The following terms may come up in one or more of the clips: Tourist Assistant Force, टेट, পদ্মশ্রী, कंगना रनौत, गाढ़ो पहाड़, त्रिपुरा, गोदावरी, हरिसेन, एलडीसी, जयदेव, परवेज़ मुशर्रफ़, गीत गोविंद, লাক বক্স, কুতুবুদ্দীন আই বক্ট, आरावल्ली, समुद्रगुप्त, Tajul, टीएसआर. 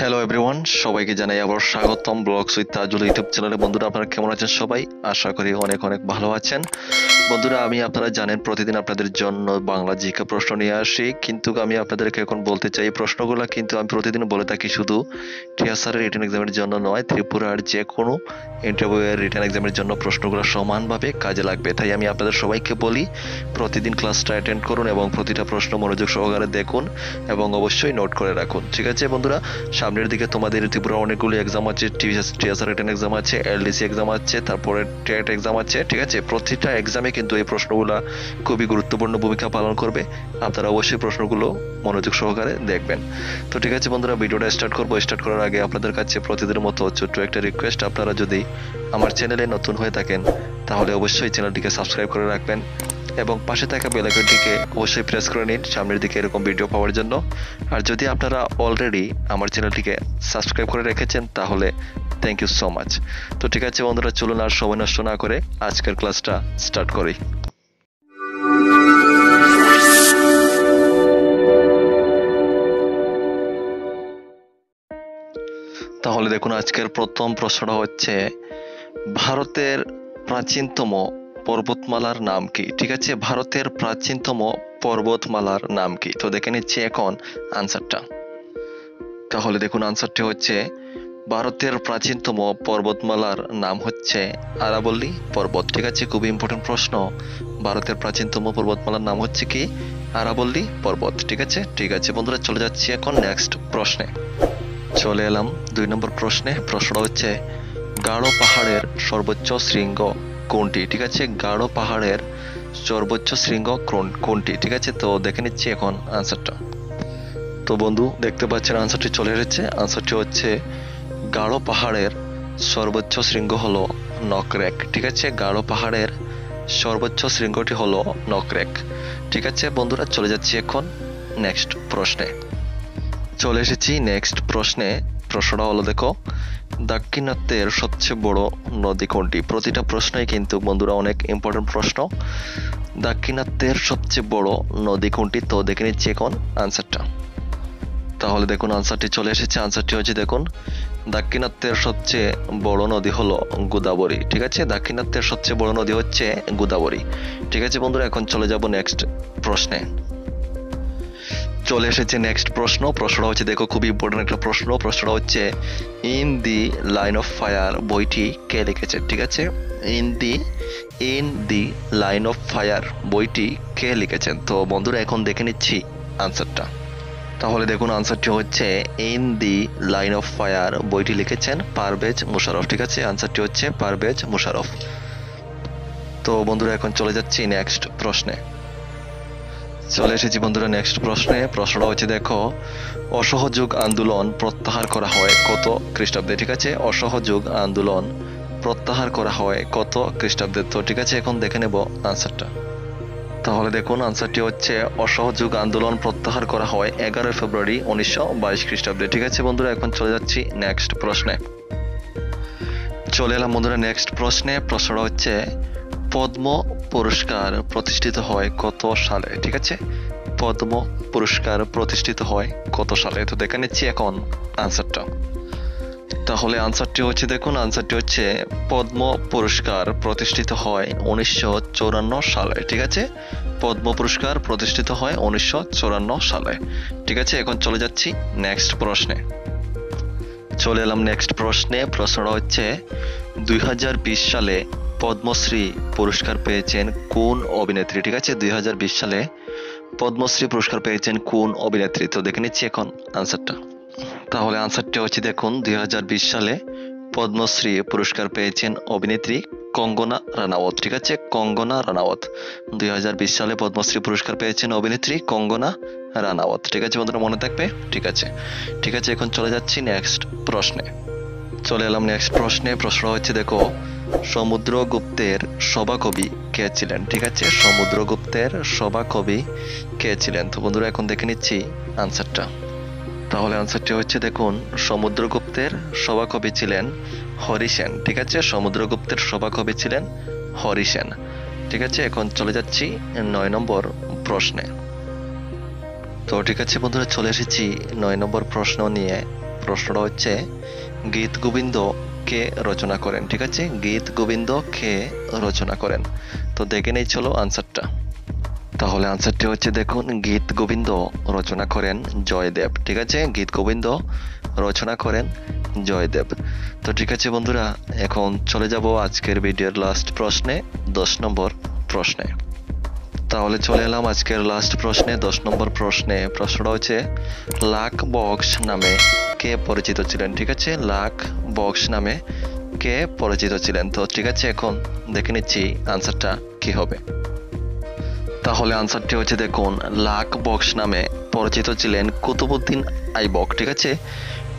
Hello everyone सबाई के जानाई आबार स्वागतम blogs with Tajul YouTube channel बंधुरा आपनारा केमन आछेन सबाई आशा करी अनेक अनेक भालो आछेन बंधुरा आमी आपनारा जानेन प्रतिदिन आपनादेर जन्य बांगला जिके प्रश्न निये आसि किन्तु आमी आपनादेरके एखन बोलते चाइ प्रश्नगुलो किन्तु आमी प्रतिदिन बोले थाकि शुधु टीएसआर रिटन एग्जामेर जन्य नय त्रिपुरार जे कोनो इंटरव्यूएर रिटन एग्जामेर जन्य प्रश्नगुलो समानभावे काजे लागबे ताई आमी आपनादेर सबाइके बोली प्रतिदिन क्लासटा अटेंड करुन एबं प्रतिटा प्रश्न मनोयोग सहकारे देखुन एबं अवश्यई नोट करे राखुन ठीक आछे बंधुरा सामने दिखे तुम्हारे त्रिपुरा अनेकगुलो एग्जाम आछे टीएसआर रिटन एग्जाम आछे एलडीसी एग्जाम आछे तारपरे टेट एग्जाम आछे ठीक आछे प्रतिटा एग्जामे किन्तु ए प्रश्नगुलो खूबई गुरुत्वपूर्ण भूमिका पालन करबे आपनारा अवश्य प्रश्नगुलो मनोयोग सहकारे देखबेन तो ठीक आछे बंधुरा भिडियोटा स्टार्ट करब स्टार्ट करार आगे आपनादेर काछे प्रतिदिनेर मतो छोटो एकटा रिक्वेस्ट आपनारा जदि आमार चैनेले नतुन हये थाकेन ताहले अवश्यई चैनेलटिके सबस्क्राइब करे राखबेन एबं पाशे थाका बेल आइकनटिके अवश्य प्रेस करे निन सामनेर दिके एरकम भिडियो पावार जन्य आर जदि आपनारा अलरेडी आमार चैनलटिके सबस्क्राइब करे रेखेछेन ताहले थैंक यू सो माच तो ठीक आछे बंधुरा चलुन आर समय नष्ट ना करे आजकेर क्लासटा स्टार्ट करी ताहले देखुन आजकेर प्रथम प्रश्नटा हच्छे भारतेर प्राचीनतम पर्वतमालार नाम की ठीक है भारतेर प्राचीनतम पर्वतमालार नाम की तो देखे निच्छे एखन आंसरटा ताहले देखुन आंसरटी हच्छे भारतेर प्राचीनतम पर्वतमालार नाम हच्छे आरावल्ली पर्वत ठीक है खूब इम्पोर्टेंट प्रश्न भारतेर प्राचीनतम पर्वतमालार नाम हच्छे कि आरावल्ली पर्वत ठीक है बंधुरा चले जाच्छी एखन नेक्स्ट प्रश्ने चले एलाम दुई नम्बर प्रश्ने प्रश्नटा हच्छे गाढ़ो पहाड़ेर सर्वोच्च शृंग कोनटी ठीक है गाढ़ो पहाड़ेर सर्वोच्च शृंग कोनटी ठीक है तो देखे निच्छी एखन आंसरटा तो बंधु देखते पाच्छेन आंसरटी चले एसेछे आंसरटी हच्छे गाढ़ो पहाड़ेर सर्वोच्च शृंग हलो नकरेक ठीक है गाढ़ो पहाड़ेर सर्वोच्च शृंगटी हलो नकरेक ठीक है बंधुरा चले जाच्छी एखन नेक्स्ट प्रश्ने चले एसेछि नेक्स्ट प्रश्ने प्रश्नटा हलो देखो दाक्षिणात्येर सबचेये बड़ नदी कोनटी प्रतिटा प्रश्नई किन्तु बंधुरा अनेक इम्पोर्टेंट प्रश्न दाक्षिणात्येर सबचेये बड़ नदी कोनटी तो देखे निच्छी एखन आंसरटा ताहले देखुन आंसरटी चले एसेछे आंसरटी हच्छे देखुन दाक्षिणात्येर सबचेये बड़ नदी हलो गोदावरी ठीक आछे दाक्षिणात्येर सबचेये बड़ नदी हच्छे गोदावरी ठीक आछे बंधुरा एखन चले जाब नेक्स्ट प्रश्ने चले एसेछे नेक्स्ट प्रश्न प्रश्नटा हच्छे देखो खूब इम्पोर्टेंट एक प्रश्न प्रश्नटा हच्छे in the line of fire बोईटी के लिखेछे ठीक आछे in the line of fire बोईटी के लिखेछेन तो बंधुरा एखन देखे निच्छी आंसरटा ताहले देखुन आंसरटी हच्छे in the line of fire बोईटी लिखेछेन परवेज़ मुशर्रफ़ ठीक आछे आंसरटी हच्छे परवेज़ मुशर्रफ़ तो बंधुरा एखन चले जाच्छी नेक्स्ट प्रश्ने चले एसेछि बंधुरा नेक्स्ट प्रश्ने प्रश्नटा हच्छे देखो असहयोग आंदोलन प्रत्याहार करा हय कत ख्रिस्टाब्दे ठीक आछे असहयोग आंदोलन प्रत्याहार करा हय कत ख्रिस्टाब्दे तो ठीक आछे एखन देखे नेब आंसरटा ताहले देखुन आंसरटी हच्छे असहयोग आंदोलन प्रत्याहार करा हय 11 फेब्रुआरी 1922 ख्रिस्टाब्दे ठीक आछे बंधुरा एखन चले जाच्छी नेक्स्ट प्रश्ने चले एलाम बंधुरा नेक्स्ट प्रश्ने प्रश्नटा हच्छे पद्म पुरस्कार प्रतिष्ठित हय कत साले ठीक आछे पद्म पुरस्कार प्रतिष्ठित हय कत साले तो देखे निच्छी एखन आंसरटा ताहले आंसरटी हच्छे देखुन आंसरटी हच्छे पद्म पुरस्कार प्रतिष्ठित हय 1954 साले ठीक आछे पद्म पुरस्कार प्रतिष्ठित हय 1954 साले ठीक आछे एखन चले जाच्छी नेक्स्ट प्रश्ने चले एलाम नेक्स्ट प्रश्ने प्रश्नटा हच्छे 2020 साले पद्मश्री पुरस्कार पेয়েছেন কোন অভিনেত্রী ঠিক আছে 2020 সালে পদ্মশ্রী পুরস্কার পেয়েছেন কোন অভিনেত্রী তো দেখে নিচ্ছি এখন आंसरটা তাহলে आंसरটা হচ্ছে দেখুন 2020 সালে পদ্মশ্রী পুরস্কার পেয়েছেন অভিনেত্রী कंगना रनौत ठीक আছে कंगना रनौत 2020 সালে পদ্মশ্রী পুরস্কার পেয়েছেন অভিনেত্রী कंगना रनौत ঠিক আছে বন্ধুরা মনে রাখবে ঠিক আছে এখন চলে যাচ্ছি নেক্সট প্রশ্নে चले एलाम नेक्स्ट प्रश्ने प्रश्न हच्छे देखो समुद्रगुप्तेर सभाकवि के छिलेन ठीक आछे समुद्रगुप्तेर सभाकवि के छिलेन तो बंधुरा एखन देखे निच्छी आंसरटा ताहले आंसरटी हच्छे देखुन समुद्रगुप्तेर सभाकवि छिलेन हरिसेन ठीक आछे समुद्रगुप्तेर सभाकवि छिलेन हरिसेन ठीक आछे एखन चले जाच्छी 9 नम्बर प्रश्ने तो ठीक आछे बंधुरा चले एसेछि 9 नम्बर प्रश्न निये प्रश्न होच्छे गीत गोविंद के रचना करें। ठीक है, गीत गोविंद के रचना करें। तो देखे नहीं चलो आंसरटा, তাহলে আনসারটি হচ্ছে দেখুন গীত গোবিন্দ রচনা করেন জয়দেব। ঠিক আছে, গীত গোবিন্দ রচনা করেন জয়দেব। তো ঠিক আছে বন্ধুরা, এখন চলে যাব আজকের ভিডিওর লাস্ট প্রশ্নে, 10 নম্বর প্রশ্নে। তাহলে চলে এলাম আজকের লাস্ট প্রশ্নে, 10 নম্বর প্রশ্নে। প্রশ্নটা হচ্ছে লাক বক্স নামে কে পরিচিত ছিলেন। ঠিক আছে, লাক বক্স নামে কে পরিচিত ছিলেন। তো ঠিক আছে, এখন দেখে নিচ্ছি আনসারটা কি হবে। তাহলে আনসারটি হচ্ছে দেখুন লাক বক্স নামে পরিচিত ছিলেন কুতুবুদ্দীন আই বক্ট। ঠিক আছে,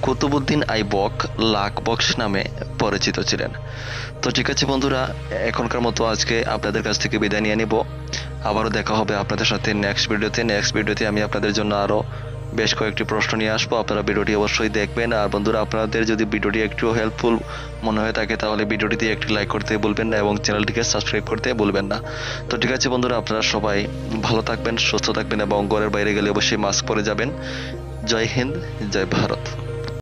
কুতুবুদ্দীন আই বক্ট লাক বক্স নামে পরিচিত ছিলেন। তো ঠিক আছে বন্ধুরা, এখনকার মতো আজকে আপনাদের কাছ থেকে বিদায় নিয়ে নিব। আবারও দেখা হবে আপনাদের সাথে নেক্সট ভিডিওতে। নেক্সট ভিডিওতে আমি আপনাদের জন্য আরও বেশ কয়েকটি প্রশ্ন নিয়ে আসবো। আপনারা ভিডিওটি অবশ্যই দেখবেন। আর বন্ধুরা, আপনাদের যদি ভিডিওটি একটু হেল্পফুল মনে হয় থাকে তাহলে ভিডিওটিতে একটি লাইক করতে ভুলবেন না এবং চ্যানেলটিকে সাবস্ক্রাইব করতে ভুলবেন না। তো ঠিক আছে বন্ধুরা, আপনারা সবাই ভালো থাকবেন, সুস্থ থাকবেন এবং ঘরের বাইরে গেলে অবশ্যই মাস্ক পরে যাবেন। জয় হিন্দ, জয় ভারত।